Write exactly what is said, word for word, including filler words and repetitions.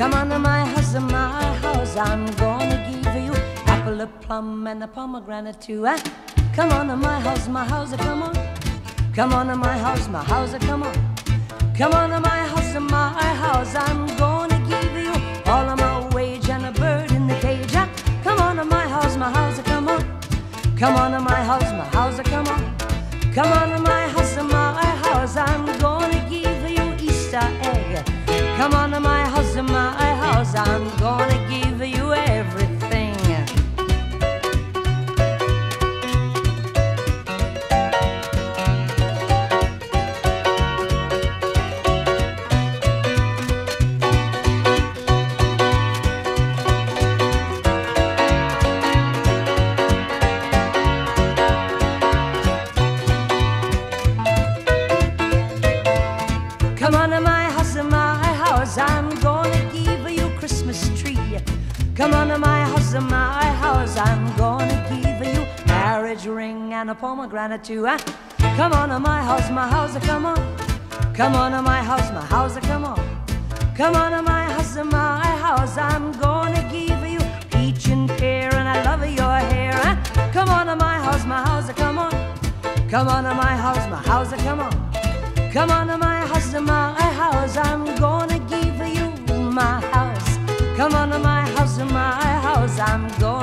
Come on to my house, to my house, I'm gonna give you apple, a plum, and a pomegranate too. Eh? Come on to my house, my house, come on. Come on to my house, my house, come on. Come on to my house, to my house, I'm gonna give you all of my wage and a bird in the cage. Eh? Come on to my house, my house, come on. Come on to my house, my house, come on. Come on to my house, to my house, I'm gonna give you Easter egg. Come on to my house, to my house, I'm gonna give you everything. Come on to my house, to my house, I'm gonna give you a Christmas tree. Come on to my house, to my house, I'm gonna give you a marriage ring and a pomegranate too. Eh? Come on to my house, my house, come on. Come on to my house, my house, come on. Come on to my house, to my house, I'm gonna give you peach and pear and I love your hair. Eh? Come on to my house, my house, come on. Come on to my house, my house, come on. Come on to my house, to my house, I'm gonna give you my house. Come on to my house, to my house, I'm gonna